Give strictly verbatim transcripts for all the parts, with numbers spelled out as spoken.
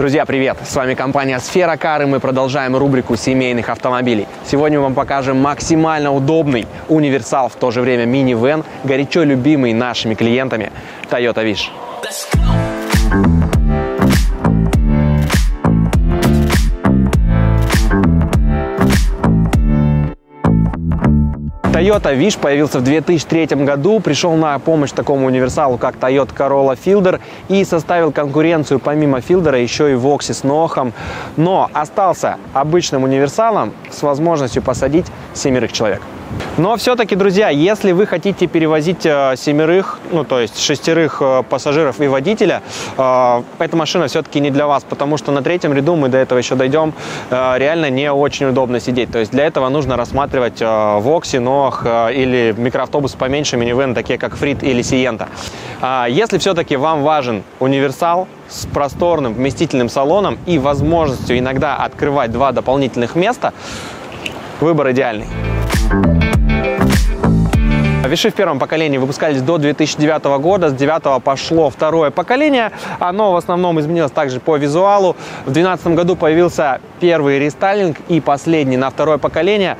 Друзья, привет! С вами компания Сфера Кар, и мы продолжаем рубрику семейных автомобилей. Сегодня мы вам покажем максимально удобный универсал, в то же время минивэн, горячо любимый нашими клиентами Toyota Wish. Toyota Wish появился в две тысячи третьем году, пришел на помощь такому универсалу, как Toyota Corolla Fielder, и составил конкуренцию помимо Fielder еще и Voxy с Ноахом, но остался обычным универсалом с возможностью посадить семерых человек. Но все-таки, друзья, если вы хотите перевозить семерых, ну то есть шестерых пассажиров и водителя, эта машина все-таки не для вас, потому что на третьем ряду, мы до этого еще дойдем, реально не очень удобно сидеть. То есть для этого нужно рассматривать Voxy, Ноах или микроавтобусы поменьше, минивэн, такие как Фрид или Сиента. Если все-таки вам важен универсал с просторным вместительным салоном и возможностью иногда открывать два дополнительных места, выбор идеальный. Виши в первом поколении выпускались до две тысячи девятого года, с две тысячи девятого пошло второе поколение, оно в основном изменилось также по визуалу. В две тысячи двенадцатом году появился первый рестайлинг и последний на второе поколение.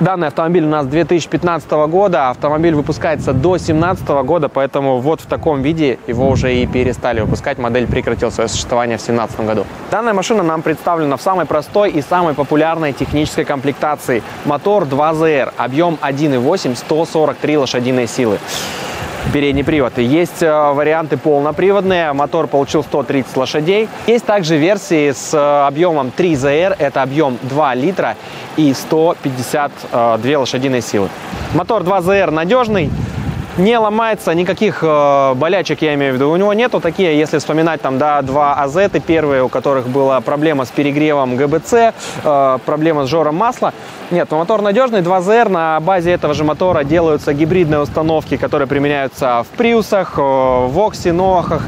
Данный автомобиль у нас две тысячи пятнадцатого года, автомобиль выпускается до две тысячи семнадцатого года, поэтому вот в таком виде его уже и перестали выпускать, модель прекратила свое существование в две тысячи семнадцатом году. Данная машина нам представлена в самой простой и самой популярной технической комплектации. Мотор два зэ эр, объем один и восемь, сто сорок три лошадиные силы. Передний привод. Есть варианты полноприводные, мотор получил сто тридцать лошадей. Есть также версии с объемом три зэ эр, это объем два литра и сто пятьдесят две лошадиные силы. Мотор два зэ эр надежный, не ломается, никаких болячек, я имею в виду, у него нету. Такие, если вспоминать, там, да, два а зэты, первые, у которых была проблема с перегревом гэ бэ цэ, проблема с жором масла. Нет, мотор надежный, два зэ эр, на базе этого же мотора делаются гибридные установки, которые применяются в Приусах, в Voxy, Ноахах.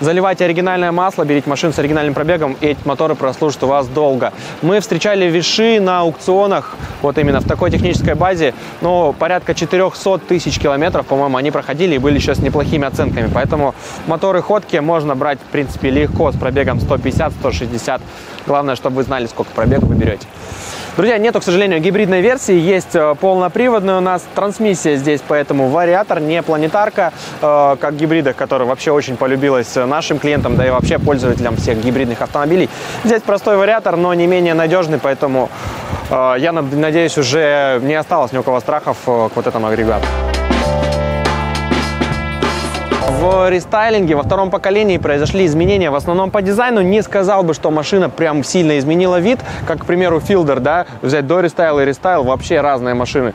Заливайте оригинальное масло, берите машину с оригинальным пробегом, и эти моторы прослужат у вас долго. Мы встречали Виши на аукционах, вот именно в такой технической базе, но порядка четырёхсот тысяч километров, по-моему, они проходили и были еще с неплохими оценками. Поэтому моторы ходки можно брать, в принципе, легко, с пробегом сто пятьдесят — сто шестьдесят. Главное, чтобы вы знали, сколько пробега вы берете. Друзья, нету, к сожалению, гибридной версии, есть полноприводная у нас, трансмиссия здесь, поэтому вариатор, не планетарка, э, как в гибридах, которая вообще очень полюбилась нашим клиентам, да и вообще пользователям всех гибридных автомобилей. Здесь простой вариатор, но не менее надежный, поэтому, э, я надеюсь, уже не осталось ни у кого страхов к вот этому агрегату. В рестайлинге во втором поколении произошли изменения в основном по дизайну. Не сказал бы, что машина прям сильно изменила вид, как, к примеру, Fielder, да, взять до рестайла и рестайл, вообще разные машины.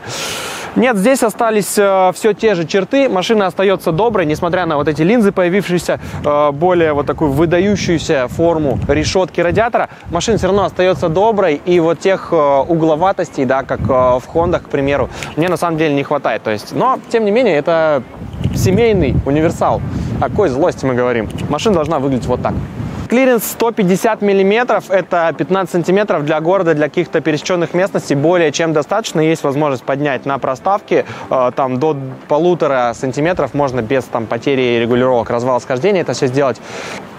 Нет, здесь остались э, все те же черты, машина остается доброй, несмотря на вот эти линзы, появившиеся, э, более вот такую выдающуюся форму решетки радиатора, машина все равно остается доброй, и вот тех э, угловатостей, да, как э, в Хондах, к примеру, мне на самом деле не хватает, то есть, но, тем не менее, это семейный универсал, о какой злости мы говорим, машина должна выглядеть вот так. Клиренс сто пятьдесят миллиметров, это пятнадцать сантиметров для города, для каких-то пересеченных местностей более чем достаточно. Есть возможность поднять на проставке, там до полутора сантиметров можно без там потери регулировок развала схождения это все сделать.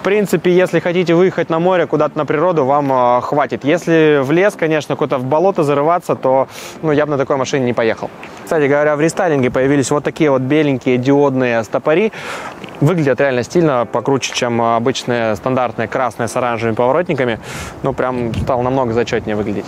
В принципе, если хотите выехать на море, куда-то на природу, вам хватит. Если в лес, конечно, куда-то в болото зарываться, то, ну, я бы на такой машине не поехал. Кстати говоря, в рестайлинге появились вот такие вот беленькие диодные стопори. Выглядят реально стильно, покруче, чем обычные стандартные красные с оранжевыми поворотниками. Ну, прям стал намного зачетнее выглядеть.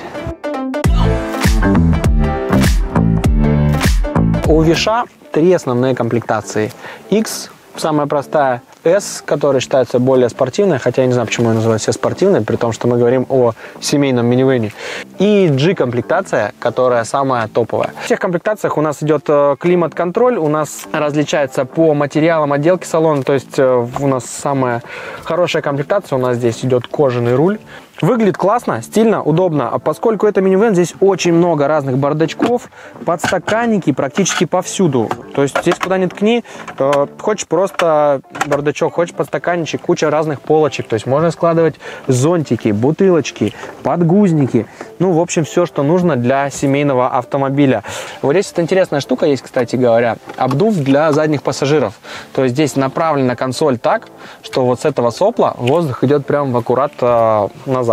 У Виша три основные комплектации. X, самая простая, S, которая считается более спортивной, хотя я не знаю, почему ее называют все спортивной, при том, что мы говорим о семейном минивэне. И G-комплектация, которая самая топовая. В всех комплектациях у нас идет климат-контроль, у нас различается по материалам отделки салона, то есть у нас самая хорошая комплектация, у нас здесь идет кожаный руль, Выглядит классно, стильно, удобно, а поскольку это минивэн, здесь очень много разных бардачков, подстаканники практически повсюду. То есть здесь куда ни ткни, э, хочешь просто бардачок, хочешь подстаканничек, куча разных полочек. То есть можно складывать зонтики, бутылочки, подгузники. Ну, в общем, все, что нужно для семейного автомобиля. Вот здесь вот интересная штука есть, кстати говоря, обдув для задних пассажиров. То есть здесь направлена консоль так, что вот с этого сопла воздух идет прямо в аккурат э, назад.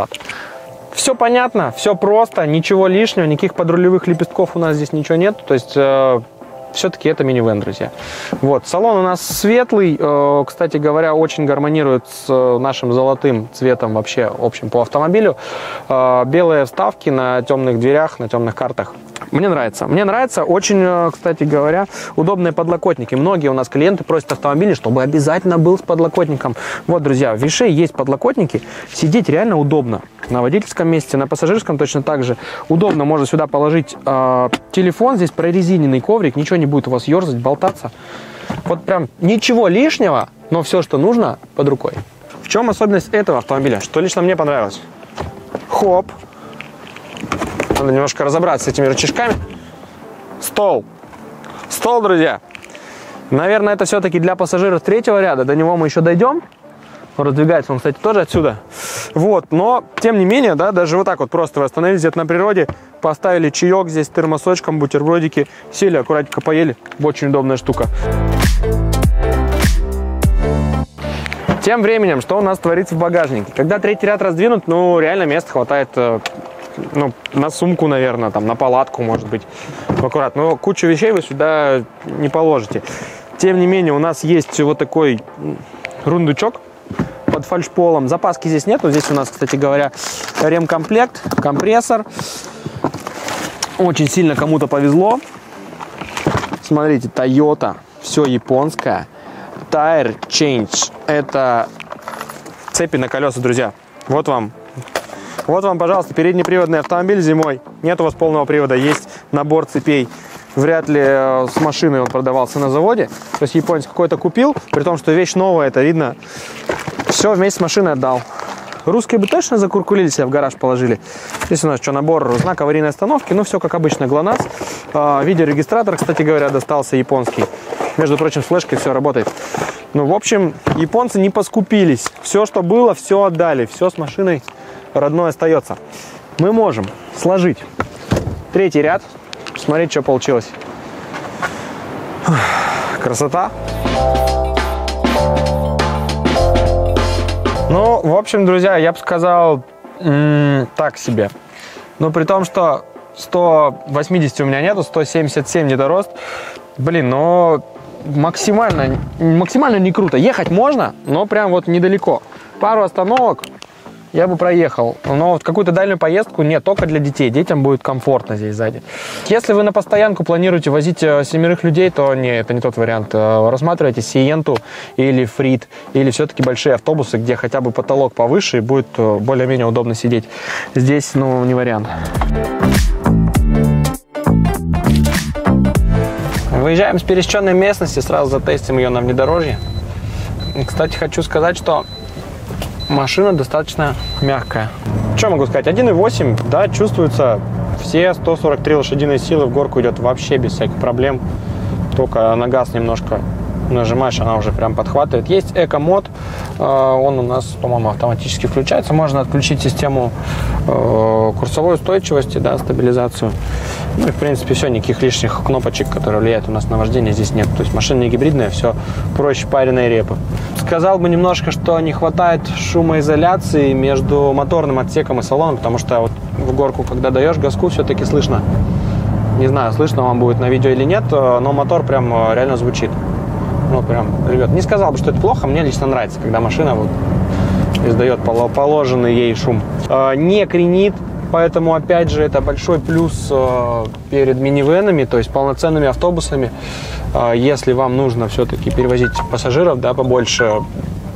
Все понятно, все просто, ничего лишнего, никаких подрулевых лепестков у нас здесь ничего нет. То есть э, все-таки это минивэн, друзья. Вот, салон у нас светлый, э, кстати говоря, очень гармонирует с нашим золотым цветом вообще общим по автомобилю. Э, белые вставки на темных дверях, на темных картах. Мне нравится. Мне нравится очень, кстати говоря, удобные подлокотники. Многие у нас клиенты просят автомобили, чтобы обязательно был с подлокотником. Вот, друзья, в Више есть подлокотники. Сидеть реально удобно. На водительском месте, на пассажирском точно так же. Удобно, можно сюда положить э, телефон. Здесь прорезиненный коврик. Ничего не будет у вас ерзать, болтаться. Вот прям ничего лишнего, но все, что нужно, под рукой. В чем особенность этого автомобиля? Что лично мне понравилось? Хоп. Надо немножко разобраться с этими рычажками. Стол. Стол, друзья. Наверное, это все-таки для пассажиров третьего ряда. До него мы еще дойдем. Раздвигается он, кстати, тоже отсюда. Вот, но, тем не менее, да, даже вот так вот просто вы остановились где-то на природе, поставили чаек здесь с термосочком, бутербродики, сели, аккуратненько поели. Очень удобная штука. Тем временем, что у нас творится в багажнике? Когда третий ряд раздвинут, ну, реально места хватает... Ну, на сумку, наверное, там, на палатку, может быть, аккуратно. Но кучу вещей вы сюда не положите. Тем не менее, у нас есть вот такой рундучок под фальшполом. Запаски здесь нет. Здесь у нас, кстати говоря, ремкомплект, компрессор. Очень сильно кому-то повезло. Смотрите, Toyota, все японское. Tire Change. Это цепи на колеса, друзья. Вот вам. Вот вам, пожалуйста, переднеприводный автомобиль зимой. Нет у вас полного привода, есть набор цепей. Вряд ли с машиной он продавался на заводе. То есть японец какой-то купил, при том, что вещь новая, это видно. Все вместе с машиной отдал. Русские бы точно закуркулили, себя в гараж положили. Здесь у нас что, набор знак аварийной остановки. Ну, все как обычно, ГЛОНАСС. Видеорегистратор, кстати говоря, достался японский. Между прочим, с флешкой все работает. Ну, в общем, японцы не поскупились. Все, что было, все отдали. Все с машиной родное остается. Мы можем сложить третий ряд, смотреть, что получилось. Красота. Ну, в общем, друзья, я бы сказал м-м, так себе. Но при том, что сто восемьдесят у меня нету, сто семьдесят семь недорост. Блин, но максимально, максимально не круто. Ехать можно, но прям вот недалеко. Пару остановок я бы проехал, но вот какую-то дальнюю поездку нет, только для детей. Детям будет комфортно здесь сзади. Если вы на постоянку планируете возить семерых людей, то не, это не тот вариант. Рассматривайте Сиенту или Фрид, или все-таки большие автобусы, где хотя бы потолок повыше и будет более-менее удобно сидеть. Здесь, ну, не вариант. Выезжаем с пересеченной местности, сразу затестим ее на внедорожье. Кстати, хочу сказать, что машина достаточно мягкая. Что могу сказать? один и восемь, да, чувствуется. Все сто сорок три лошадиные силы в горку идет вообще без всяких проблем. Только на газ немножко нажимаешь, она уже прям подхватывает. Есть эко-мод, он у нас, по-моему, автоматически включается. Можно отключить систему курсовой устойчивости, да, стабилизацию. Ну и, в принципе, все, никаких лишних кнопочек, которые влияют у нас на вождение, здесь нет. То есть машина не гибридная, все проще пареной репы. Сказал бы немножко, что не хватает шумоизоляции между моторным отсеком и салоном, потому что вот в горку, когда даешь газку, все-таки слышно. Не знаю, слышно вам будет на видео или нет, но мотор прям реально звучит. Ну, прям ревет. Не сказал бы, что это плохо, мне лично нравится, когда машина вот издает положенный ей шум. Не кренит, поэтому, опять же, это большой плюс перед минивэнами, то есть полноценными автобусами. Если вам нужно все-таки перевозить пассажиров, да, побольше,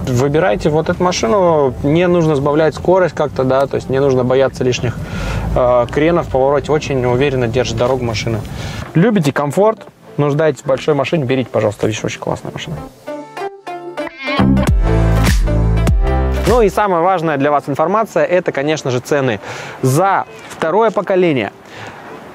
выбирайте вот эту машину. Не нужно сбавлять скорость как-то, да, то есть не нужно бояться лишних кренов в повороте. Очень уверенно держит дорогу машина. Любите комфорт? Нуждаетесь в большой машине, берите, пожалуйста, вещь, очень классная машина. Ну, Ну и самая важная для вас информация, это, конечно же, цены. За второе поколение,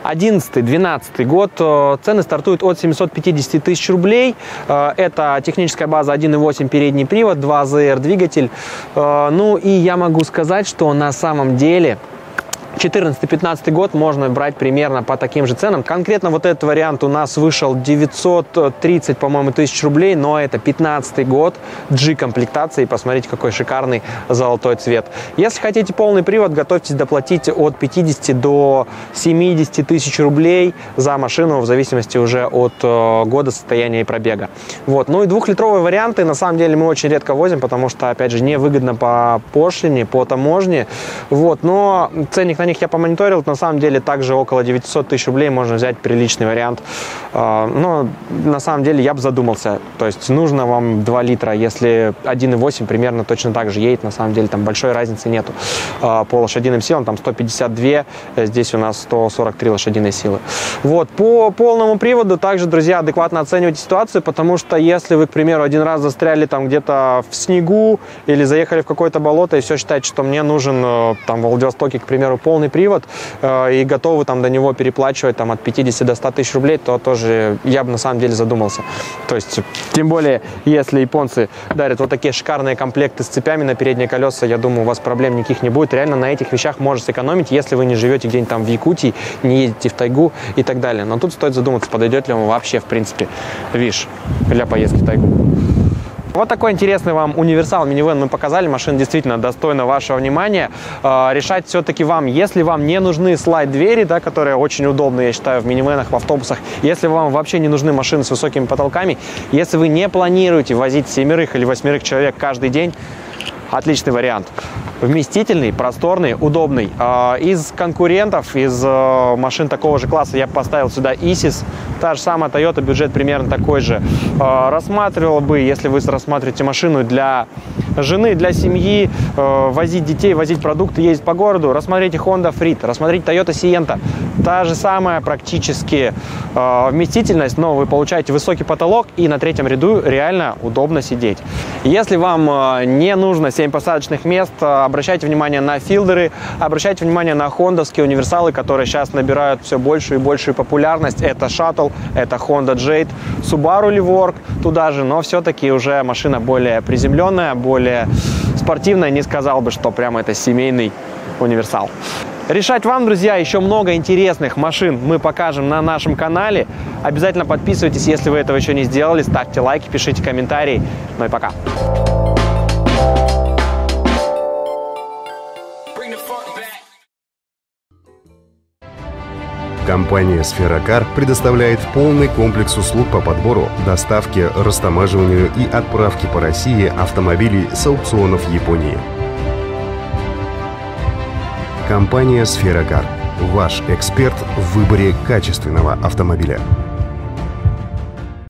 одиннадцатый-двенадцатый год, цены стартуют от семисот пятидесяти тысяч рублей. Это техническая база один и восемь, передний привод, два зэ эр двигатель. Ну и я могу сказать, что на самом деле четырнадцатый-пятнадцатый год можно брать примерно по таким же ценам. Конкретно вот этот вариант у нас вышел девятьсот тридцать, по-моему, тысяч рублей, но это пятнадцатый год, джи-комплектация, и посмотрите, какой шикарный золотой цвет. Если хотите полный привод, готовьтесь доплатить от пятидесяти до семидесяти тысяч рублей за машину, в зависимости уже от года, состояния и пробега. Вот. Ну и двухлитровые варианты, на самом деле, мы очень редко возим, потому что, опять же, невыгодно по пошлине, по таможне. Вот. Но ценник на на них я помониторил, на самом деле также около девятисот тысяч рублей можно взять приличный вариант. Но на самом деле я бы задумался, то есть нужно вам два литра, если один и восемь примерно точно так же едет, на самом деле там большой разницы нету по лошадиным силам, там сто пятьдесят две, здесь у нас сто сорок три лошадиные силы. Вот, по полному приводу также, друзья, адекватно оценивайте ситуацию, потому что если вы, к примеру, один раз застряли там где-то в снегу или заехали в какое-то болото и все считаете, что мне нужен там в Владивостоке, к примеру, полный полный привод э, и готовы там до него переплачивать там от пятидесяти до ста тысяч рублей, то тоже я бы на самом деле задумался. То есть, тем более, если японцы дарят вот такие шикарные комплекты с цепями на передние колеса, я думаю, у вас проблем никаких не будет. Реально на этих вещах можно сэкономить, если вы не живете где-нибудь там в Якутии, не едете в тайгу и так далее. Но тут стоит задуматься, подойдет ли вам вообще, в принципе, Wish для поездки в тайгу. Вот такой интересный вам универсал минивэн мы показали. Машина действительно достойна вашего внимания. Решать все-таки вам, если вам не нужны слайд-двери, да, которые очень удобны, я считаю, в минивэнах, в автобусах, если вам вообще не нужны машины с высокими потолками, если вы не планируете возить семерых или восьмерых человек каждый день, отличный вариант. Вместительный, просторный, удобный. Из конкурентов, из машин такого же класса я поставил сюда Isis. Та же самая Toyota, бюджет примерно такой же. Рассматривал бы, если вы рассматриваете машину для жены, для семьи, возить детей, возить продукты, ездить по городу, рассмотрите Honda Freed, рассмотрите Toyota Sienta. Та же самая практически вместительность, но вы получаете высокий потолок и на третьем ряду реально удобно сидеть. Если вам не нужно семь посадочных мест, обращайте внимание на филдеры, обращайте внимание на хондовские универсалы, которые сейчас набирают все большую и большую популярность. Это Шаттл, это Honda Jade, Subaru Levork туда же, но все-таки уже машина более приземленная, более спортивная. Не сказал бы, что прямо это семейный универсал. Решать вам, друзья, еще много интересных машин мы покажем на нашем канале. Обязательно подписывайтесь, если вы этого еще не сделали. Ставьте лайки, пишите комментарии. Ну и пока. Компания «Сфера Кар» предоставляет полный комплекс услуг по подбору, доставке, растамаживанию и отправке по России автомобилей с аукционов Японии. Компания «Сфера Кар» – ваш эксперт в выборе качественного автомобиля.